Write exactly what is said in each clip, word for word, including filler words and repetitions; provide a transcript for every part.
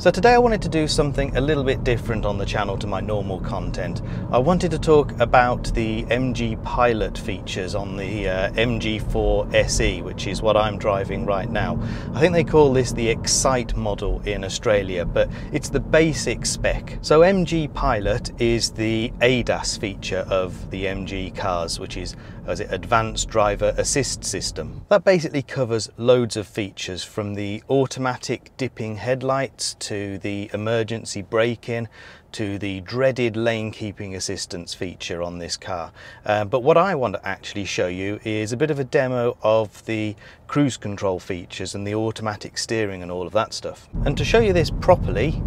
So today I wanted to do something a little bit different on the channel to my normal content. I wanted to talk about the M G Pilot features on the uh, M G four S E, which is what I'm driving right now. I think they call this the Excite model in Australia, but it's the basic spec. So M G Pilot is the A D A S feature of the M G cars, which is as it Advanced Driver Assist System. That basically covers loads of features, from the automatic dipping headlights to to the emergency brake-in, to the dreaded lane keeping assistance feature on this car. Uh, but what I want to actually show you is a bit of a demo of the cruise control features and the automatic steering and all of that stuff. And to show you this properly,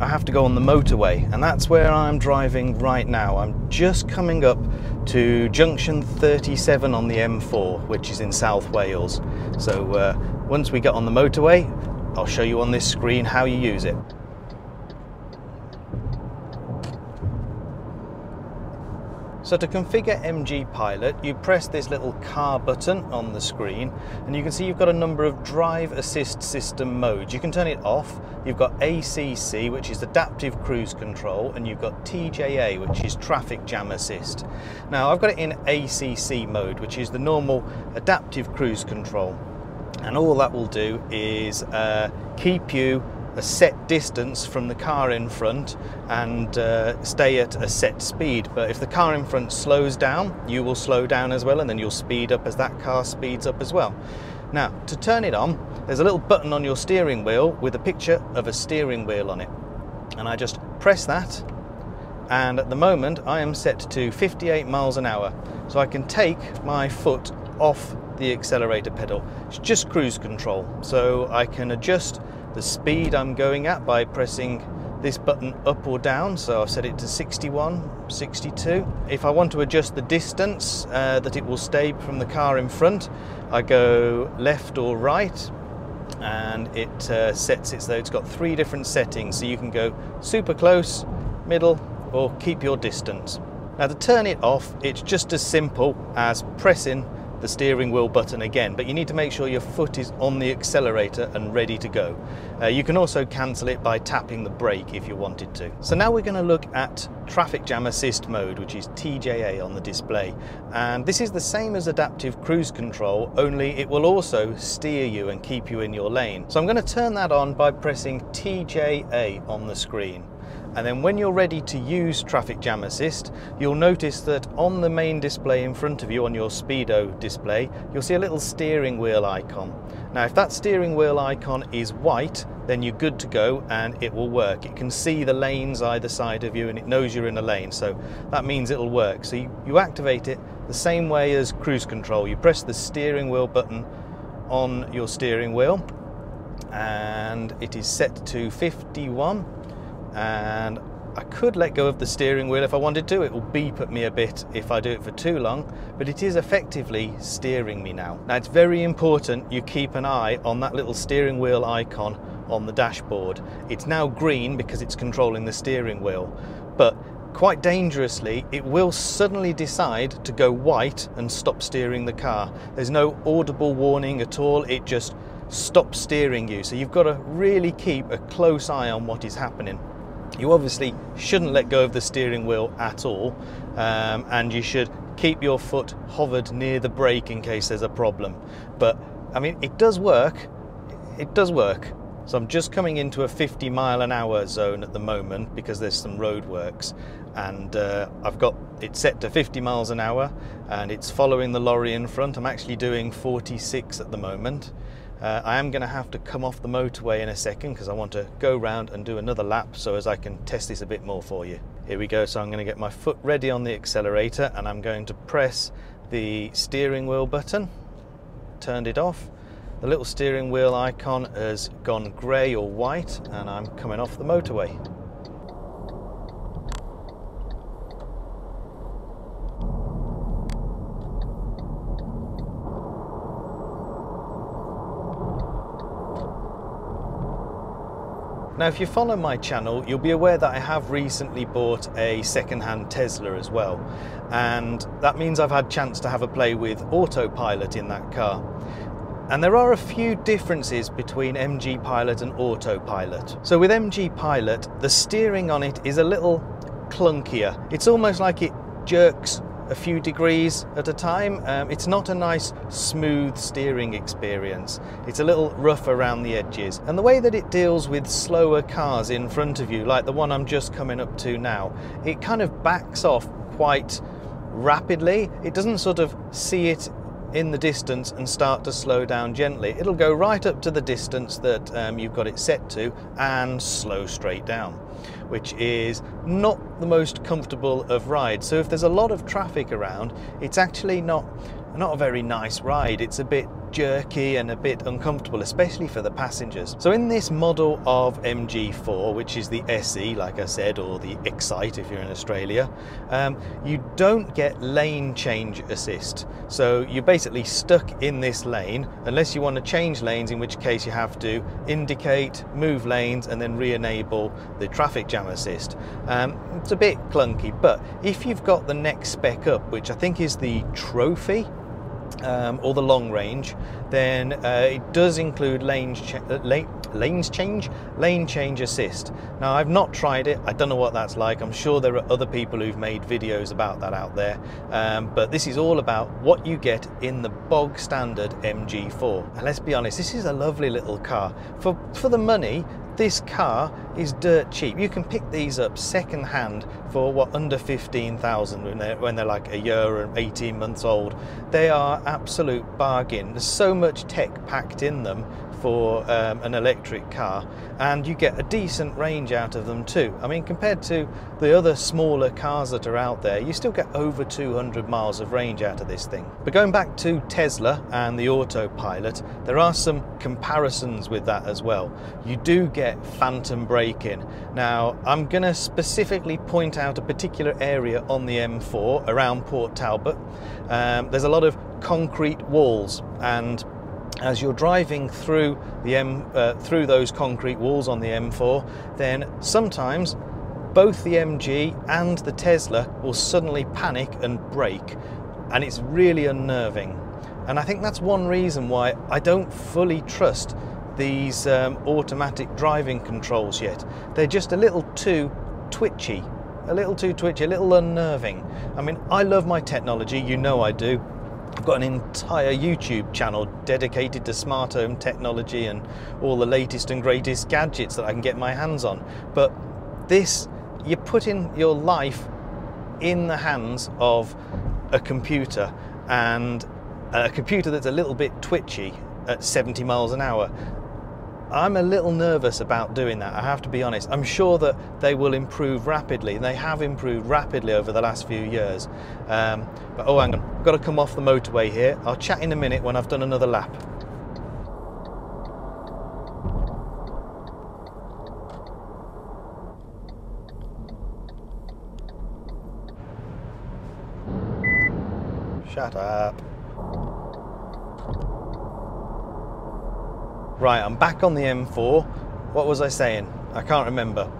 I have to go on the motorway, and that's where I'm driving right now. I'm just coming up to junction thirty-seven on the M four, which is in South Wales. So uh, once we get on the motorway, I'll show you on this screen how you use it. So to configure M G Pilot, you press this little car button on the screen, and you can see you've got a number of drive assist system modes. You can turn it off. You've got A C C, which is adaptive cruise control, and you've got T J A, which is traffic jam assist. Now I've got it in A C C mode, which is the normal adaptive cruise control. And all that will do is uh, keep you a set distance from the car in front and uh, stay at a set speed. But if the car in front slows down, you will slow down as well, and then you'll speed up as that car speeds up as well. Now, to turn it on, there's a little button on your steering wheel with a picture of a steering wheel on it. And I just press that, and at the moment I am set to fifty-eight miles an hour. So I can take my foot off the accelerator pedal. It's just cruise control, so I can adjust the speed I'm going at by pressing this button up or down. So I've set it to sixty-one, sixty-two. If I want to adjust the distance uh, that it will stay from the car in front, I go left or right, and it uh, sets it so it's got three different settings, so you can go super close, middle, or keep your distance. Now to turn it off, it's just as simple as pressing the steering wheel button again, but you need to make sure your foot is on the accelerator and ready to go. Uh, you can also cancel it by tapping the brake if you wanted to. So now we're going to look at traffic jam assist mode, which is T J A on the display, and this is the same as adaptive cruise control, only it will also steer you and keep you in your lane. So I'm going to turn that on by pressing T J A on the screen. And then when you're ready to use traffic jam assist, you'll notice that on the main display in front of you, on your speedo display, you'll see a little steering wheel icon. Now if that steering wheel icon is white, then you're good to go and it will work. It can see the lanes either side of you and it knows you're in a lane, so that means it'll work. So you, you activate it the same way as cruise control. You press the steering wheel button on your steering wheel, and it is set to fifty-one. And I could let go of the steering wheel if I wanted to. It will beep at me a bit if I do it for too long, but it is effectively steering me now. Now it's very important you keep an eye on that little steering wheel icon on the dashboard. It's now green because it's controlling the steering wheel, but quite dangerously, it will suddenly decide to go white and stop steering the car. There's no audible warning at all. It just stops steering you. So you've got to really keep a close eye on what is happening. You obviously shouldn't let go of the steering wheel at all, um, and you should keep your foot hovered near the brake in case there's a problem. But I mean, it does work, it does work. So I'm just coming into a fifty mile an hour zone at the moment because there's some roadworks, and uh, I've got it set to fifty miles an hour and it's following the lorry in front. I'm actually doing forty-six at the moment. Uh, I am going to have to come off the motorway in a second because I want to go round and do another lap so as I can test this a bit more for you. Here we go. So I'm going to get my foot ready on the accelerator, and I'm going to press the steering wheel button. Turned it off. The little steering wheel icon has gone grey or white, and I'm coming off the motorway. Now if you follow my channel, you'll be aware that I have recently bought a second-hand Tesla as well, and that means I've had a chance to have a play with autopilot in that car. And there are a few differences between M G Pilot and Autopilot. So with M G Pilot, the steering on it is a little clunkier. It's almost like it jerks a few degrees at a time. Um, it's not a nice smooth steering experience. It's a little rough around the edges. And the way that it deals with slower cars in front of you, like the one I'm just coming up to now, it kind of backs off quite rapidly. It doesn't sort of see it in the distance and start to slow down gently. It'll go right up to the distance that um, you've got it set to and slow straight down, which is not the most comfortable of rides. So if there's a lot of traffic around, it's actually not, not a very nice ride. It's a bit jerky and a bit uncomfortable, especially for the passengers. So in this model of M G four, which is the S E, like I said, or the Excite if you're in Australia, um, you don't get lane change assist. So you're basically stuck in this lane unless you want to change lanes, in which case you have to indicate, move lanes, and then re-enable the traffic jam assist. Um, it's a bit clunky, but if you've got the next spec up, which I think is the Trophy, Um, or the long range, then uh, it does include lanes ch lane, lanes change, lane change assist. Now, I've not tried it. I don't know what that's like. I'm sure there are other people who've made videos about that out there. Um, but this is all about what you get in the bog standard M G four. And let's be honest, this is a lovely little car. For, for the money, this car is dirt cheap. You can pick these up second hand for what, under fifteen thousand when they're, when they're like a year and eighteen months old. They are absolute bargain. There's so much tech packed in them for um, an electric car, and you get a decent range out of them too. I mean, compared to the other smaller cars that are out there, you still get over two hundred miles of range out of this thing. But going back to Tesla and the Autopilot, there are some comparisons with that as well. You do get phantom braking. Now, I'm gonna specifically point out a particular area on the M four around Port Talbot. Um, there's a lot of concrete walls, and as you're driving through the M, uh, through those concrete walls on the M four, then sometimes both the M G and the Tesla will suddenly panic and brake, and it's really unnerving. And I think that's one reason why I don't fully trust these um, automatic driving controls yet. They're just a little too twitchy, a little too twitchy, a little unnerving. I mean, I love my technology, you know I do. I've got an entire YouTube channel dedicated to smart home technology and all the latest and greatest gadgets that I can get my hands on. But this, you're putting your life in the hands of a computer, and a computer that's a little bit twitchy at seventy miles an hour. I'm a little nervous about doing that, I have to be honest. I'm sure that they will improve rapidly. They have improved rapidly over the last few years. Um, but oh, hang on, I've got to come off the motorway here. I'll chat in a minute when I've done another lap. Shut up. Right, I'm back on the M four. What was I saying? I can't remember.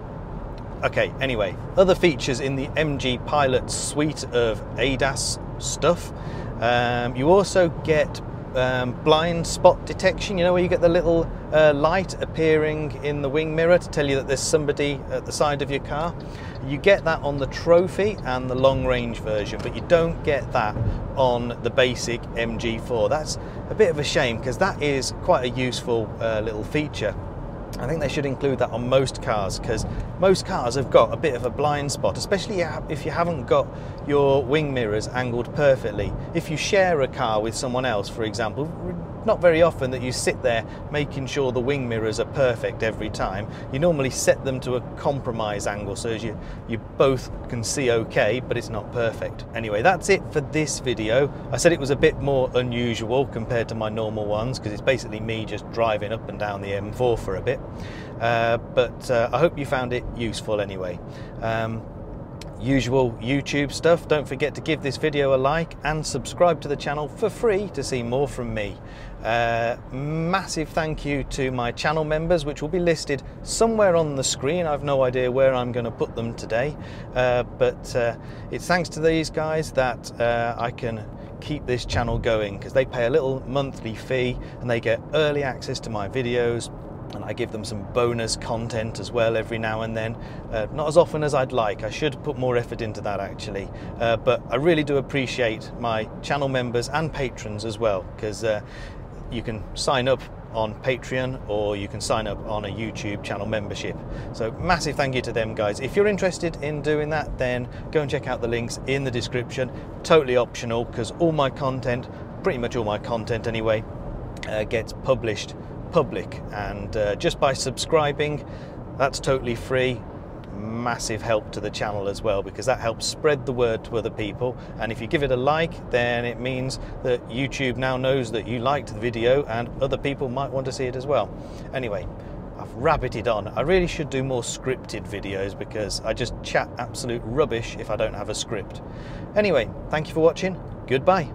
Okay, anyway, other features in the M G Pilot suite of A D A S stuff. Um, you also get um, blind spot detection, you know, where you get the little uh, light appearing in the wing mirror to tell you that there's somebody at the side of your car. You get that on the Trophy and the long range version, but you don't get that on the basic M G four. That's a bit of a shame, because that is quite a useful uh, little feature. I think they should include that on most cars, because most cars have got a bit of a blind spot, especially if you haven't got your wing mirrors angled perfectly. If you share a car with someone else, for example, not very often that you sit there making sure the wing mirrors are perfect every time. You normally set them to a compromise angle so as you, you both can see okay, but it's not perfect. Anyway, that's it for this video. I said it was a bit more unusual compared to my normal ones, because it's basically me just driving up and down the M four for a bit. Uh, but uh, I hope you found it useful anyway. Um, Usual YouTube stuff. Don't forget to give this video a like and subscribe to the channel for free to see more from me. Uh, massive thank you to my channel members, which will be listed somewhere on the screen. I've no idea where I'm going to put them today, uh, but uh, it's thanks to these guys that uh, I can keep this channel going, because they pay a little monthly fee and they get early access to my videos, and I give them some bonus content as well every now and then. Uh, not as often as I'd like. I should put more effort into that actually. Uh, but I really do appreciate my channel members and patrons as well, because uh, you can sign up on Patreon or you can sign up on a YouTube channel membership. So massive thank you to them guys. If you're interested in doing that, then go and check out the links in the description. Totally optional, because all my content, pretty much all my content anyway, uh, gets published public, and uh, just by subscribing, that's totally free. Massive help to the channel as well, because that helps spread the word to other people. And if you give it a like, then it means that YouTube now knows that you liked the video and other people might want to see it as well. Anyway, I've rabbited on. I really should do more scripted videos, because I just chat absolute rubbish if I don't have a script. Anyway, thank you for watching. Goodbye.